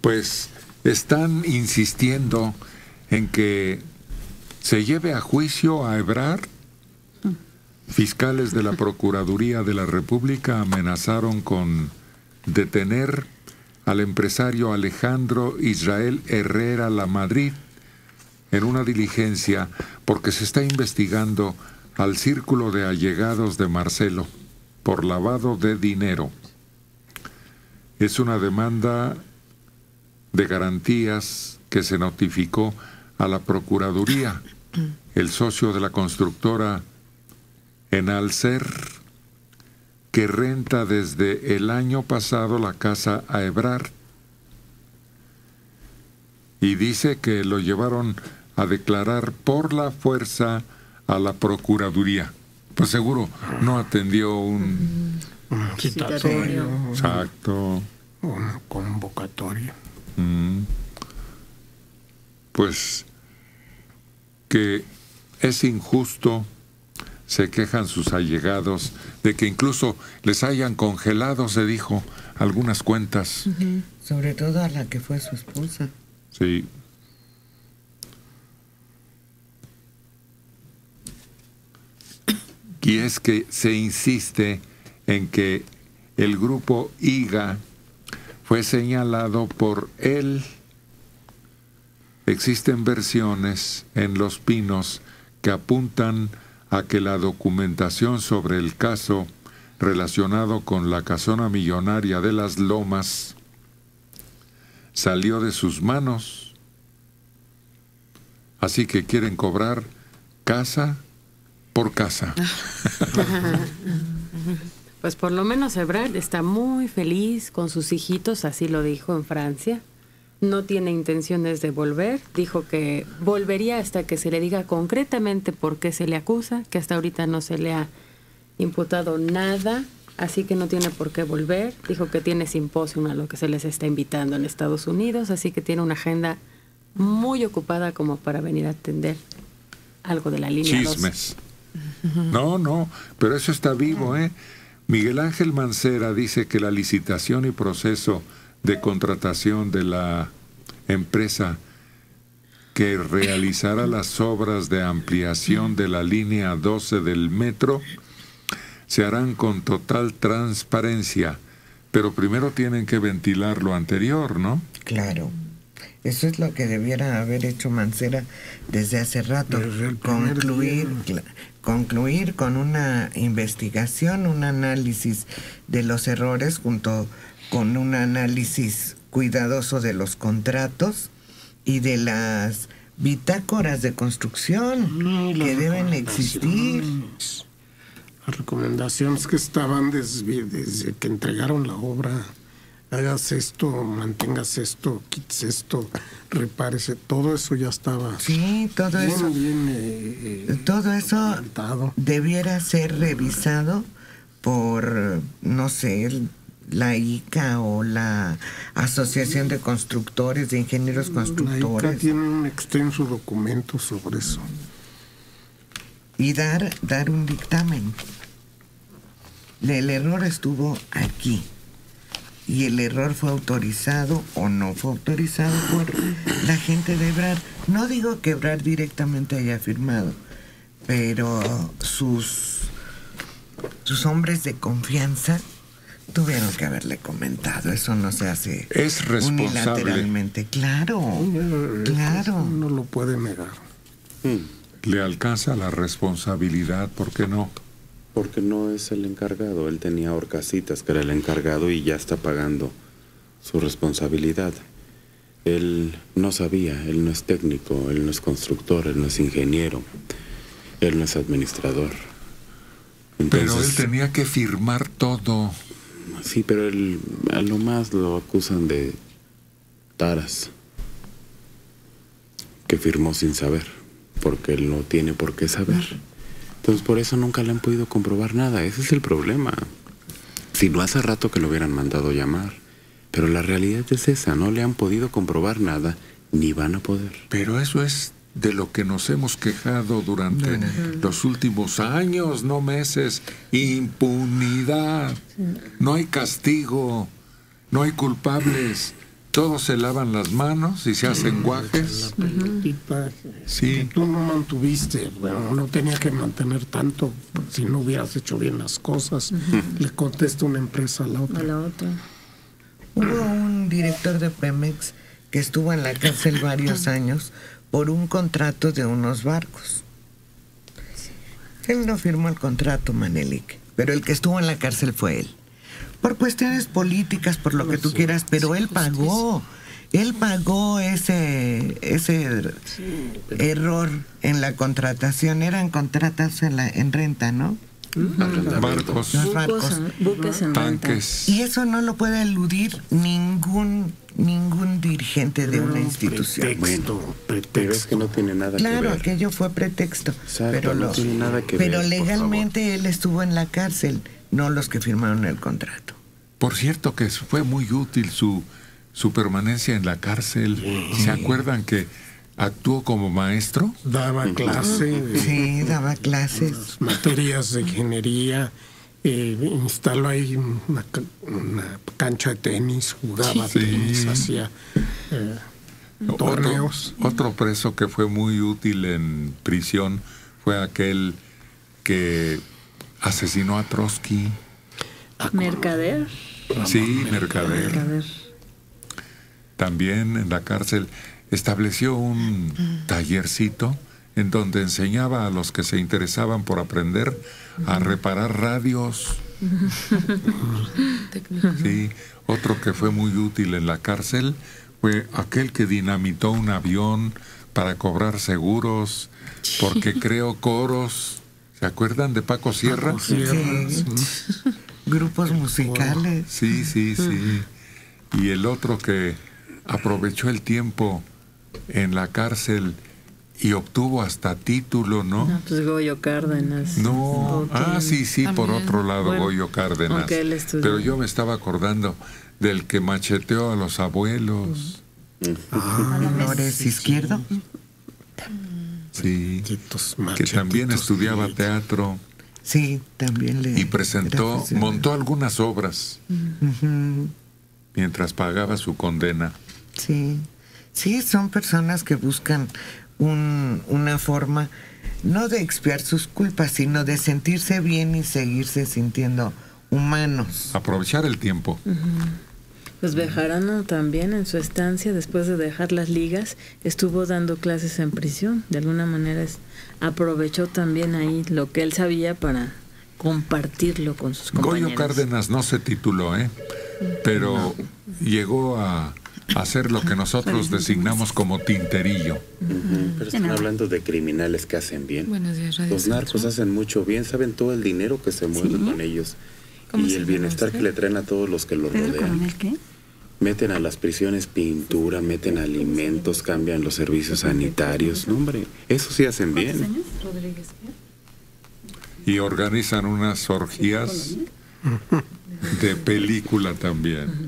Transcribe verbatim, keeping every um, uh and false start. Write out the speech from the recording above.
pues están insistiendo en que se lleve a juicio a Ebrard. Fiscales de la Procuraduría de la República amenazaron con detener al empresario Alejandro Israel Herrera la Madrid en una diligencia porque se está investigando al círculo de allegados de Marcelo por lavado de dinero. Es una demanda de garantías que se notificó a la Procuraduría. El socio de la constructora en Alcer, que renta desde el año pasado la casa a Ebrard, y dice que lo llevaron a declarar por la fuerza a la Procuraduría. Pues seguro no atendió un citatorio. Exacto. Una convocatoria. Mm. Pues que es injusto. Se quejan sus allegados de que incluso les hayan congelado, se dijo, algunas cuentas. Uh-huh. Sobre todo a la que fue su esposa. Sí. Y es que se insiste en que el grupo I G A fue señalado por él. Existen versiones en Los Pinos que apuntan a que la documentación sobre el caso relacionado con la casona millonaria de Las Lomas salió de sus manos. Así que quieren cobrar casa por casa. Pues por lo menos Ebrard está muy feliz con sus hijitos, así lo dijo en Francia. No tiene intenciones de volver. Dijo que volvería hasta que se le diga concretamente por qué se le acusa, que hasta ahorita no se le ha imputado nada, así que no tiene por qué volver. Dijo que tiene simposio a lo que se les está invitando en Estados Unidos, así que tiene una agenda muy ocupada como para venir a atender algo de la línea dos. Chismes. No, no, pero eso está vivo, ¿eh? Miguel Ángel Mancera dice que la licitación y proceso de contratación de la empresa que realizará las obras de ampliación de la línea doce del metro se harán con total transparencia, pero primero tienen que ventilar lo anterior, ¿no? Claro, eso es lo que debiera haber hecho Mancera desde hace rato, desde concluir, concluir con una investigación, un análisis de los errores junto con un análisis cuidadoso de los contratos y de las bitácoras de construcción no, que deben existir. Las recomendaciones que estaban desde, desde que entregaron la obra, hagas esto, mantengas esto, quites esto, repárese, todo eso ya estaba. Sí, todo bien, eso, bien, eh, eh, todo eso documentado. Debiera ser revisado por, no sé, el la I C A o la Asociación de Constructores, de Ingenieros Constructores. La I C A tiene un extenso documento sobre eso. Y dar, dar un dictamen. El error estuvo aquí. Y el error fue autorizado o no fue autorizado por la gente de Ebrard. No digo que Ebrard directamente haya firmado, pero sus, sus hombres de confianza tuvieron que haberle comentado, eso no se hace es responsable. Unilateralmente, claro, claro. No lo puede negar. Mm. Le alcanza la responsabilidad, ¿por qué no? Porque no es el encargado, él tenía Horcasitas, que era el encargado y ya está pagando su responsabilidad. Él no sabía, él no es técnico, él no es constructor, él no es ingeniero, él no es administrador. Entonces, pero él tenía que firmar todo. Sí, pero él, a lo más lo acusan de taras, que firmó sin saber, porque él no tiene por qué saber. Entonces, por eso nunca le han podido comprobar nada. Ese es el problema. Si no, hace rato que lo hubieran mandado llamar. Pero la realidad es esa, no le han podido comprobar nada, ni van a poder. Pero eso es de lo que nos hemos quejado durante uh-huh. los últimos años, no meses. Impunidad, no hay castigo, no hay culpables, todos se lavan las manos y se hacen guajes. La pelotita, sí. Que tú no mantuviste, bueno, no tenía que mantener tanto si no hubieras hecho bien las cosas. Uh-huh. Le contesta una empresa a la otra. A la otra. Hubo un director de Pemex que estuvo en la cárcel varios años por un contrato de unos barcos. Él no firmó el contrato, Manelic, pero el que estuvo en la cárcel fue él. Por cuestiones políticas, por lo que tú quieras, pero él pagó. Él pagó ese, ese error en la contratación. Eran contratos en, la, en renta, ¿no? Barcos, los barcos, buques en renta. Y eso no lo puede eludir ningún ningún dirigente de una institución. Pretexto, pretexto. Es que no tiene nada que ver. Claro, aquello fue pretexto. Pero no tiene nada que ver. Pero legalmente él estuvo en la cárcel, no los que firmaron el contrato. Por cierto que fue muy útil su, su permanencia en la cárcel. Sí. ¿Se acuerdan que actuó como maestro? Daba clases. Sí, daba clases. Materias de ingeniería. Eh, instaló ahí una, una cancha de tenis, jugaba sí. tenis, hacía eh, torneos. Otro, otro preso que fue muy útil en prisión fue aquel que asesinó a Trotsky. Mercader. Sí, Mercader. Mercader. También en la cárcel estableció un tallercito en donde enseñaba a los que se interesaban por aprender a reparar radios. Sí, otro que fue muy útil en la cárcel fue aquel que dinamitó un avión para cobrar seguros porque creó coros. ¿Se acuerdan de Paco Sierra? Paco Sierra. Sí. ¿Sí? Grupos musicales. Sí, sí, sí. Y el otro que aprovechó el tiempo en la cárcel y obtuvo hasta título, ¿no? No, pues Goyo Cárdenas. No, okay. Ah, sí, sí, también. Por otro lado, bueno, Goyo Cárdenas. Okay, él estudió. Pero yo me estaba acordando del que macheteó a los abuelos. Mm. Ah, ¿no eres izquierdo? Sí, que también estudiaba teatro. Sí, también le... Y presentó, montó algunas obras uh-huh. mientras pagaba su condena. Sí, sí, son personas que buscan un, una forma, no de expiar sus culpas, sino de sentirse bien y seguirse sintiendo humanos. Aprovechar el tiempo. Uh-huh. Pues Bejarano también, en su estancia, después de dejar las ligas, estuvo dando clases en prisión. De alguna manera es, aprovechó también ahí lo que él sabía para compartirlo con sus compañeros. Goyo Cárdenas no se tituló, ¿eh? Pero no. llegó a hacer lo que nosotros designamos como tinterillo. Uh-huh. Pero están hablando de criminales que hacen bien. Buenos días, Radio Los Centro. Narcos hacen mucho bien, saben todo el dinero que se mueve ¿Sí? con ellos. Y el bienestar que le traen a todos los que lo rodean. ¿El qué? Meten a las prisiones pintura, meten alimentos, cambian los servicios sanitarios. No, hombre, eso sí hacen bien. ¿Cuántos años? Rodríguez. Y organizan unas orgías de película también.